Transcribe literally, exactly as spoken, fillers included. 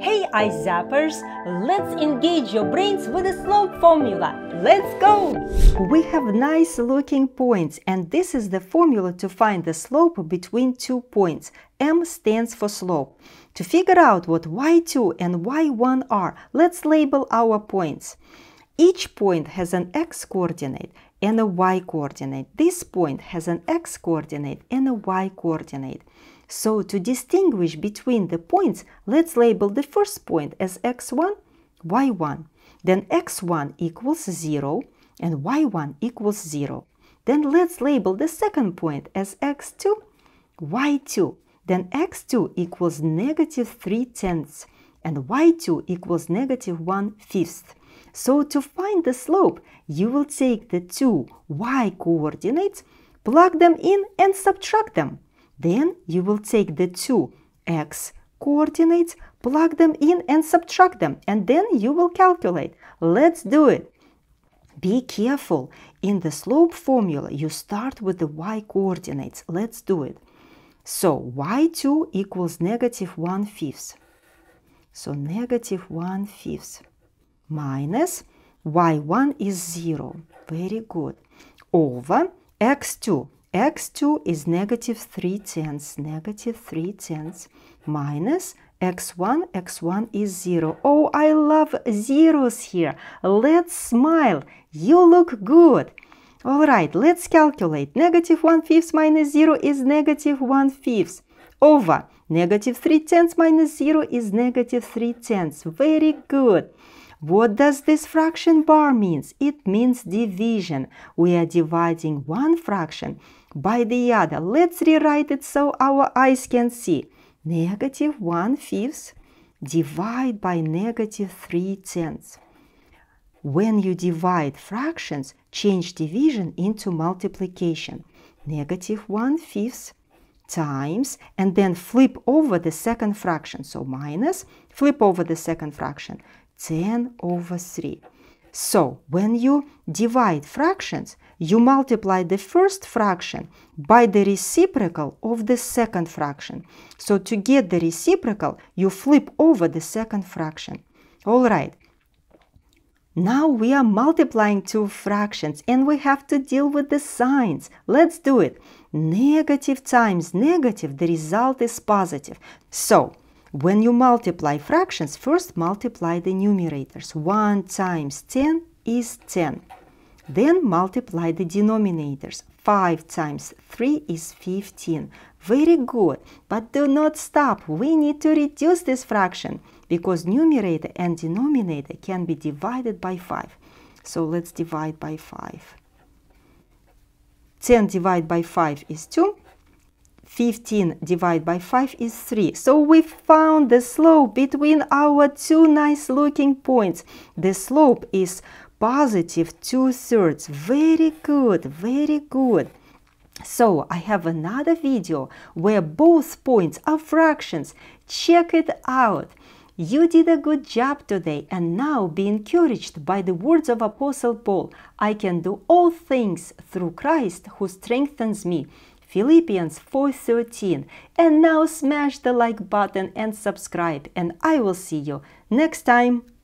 Hey, iZappers! Let's engage your brains with a slope formula. Let's go! We have nice looking points, and this is the formula to find the slope between two points. M stands for slope. To figure out what y two and y one are, let's label our points. Each point has an x-coordinate and a y-coordinate. This point has an x-coordinate and a y-coordinate. So, to distinguish between the points, let's label the first point as x one, y one. Then x one equals zero and y one equals zero. Then let's label the second point as x two, y two. Then x two equals negative three tenths and y two equals negative one fifth. So, to find the slope, you will take the two y-coordinates, plug them in and subtract them. Then you will take the two x coordinates, plug them in and subtract them, and then you will calculate. Let's do it! Be careful. In the slope formula, you start with the y coordinates. Let's do it. So, y two equals negative one fifth. So, negative one fifth minus y one is zero. Very good. Over x two. x two is negative three tenths, negative three tenths, minus x one, x one is zero. Oh, I love zeros here. Let's smile. You look good. All right, let's calculate. Negative one fifth minus zero is negative one fifth. Over negative three tenths minus zero is negative three tenths. Very good. What does this fraction bar means? It means division. We are dividing one fraction by the other. Let's rewrite it so our eyes can see. Negative one fifth divided by negative three tenths. When you divide fractions, change division into multiplication. Negative one fifth times, and then flip over the second fraction. So minus, flip over the second fraction. ten over three. So, when you divide fractions, you multiply the first fraction by the reciprocal of the second fraction. So, to get the reciprocal, you flip over the second fraction. All right. Now we are multiplying two fractions and we have to deal with the signs. Let's do it. Negative times negative, the result is positive. So, when you multiply fractions, first multiply the numerators. one times ten is ten. Then multiply the denominators. five times three is fifteen. Very good. But do not stop. We need to reduce this fraction because numerator and denominator can be divided by five. So let's divide by five. ten divided by five is two. fifteen divided by five is three. So we found the slope between our two nice looking points. The slope is positive two thirds. Very good, very good. So I have another video where both points are fractions. Check it out. You did a good job today, and now be encouraged by the words of Apostle Paul. I can do all things through Christ who strengthens me. Philippians four thirteen. And now smash the like button and subscribe, and I will see you next time.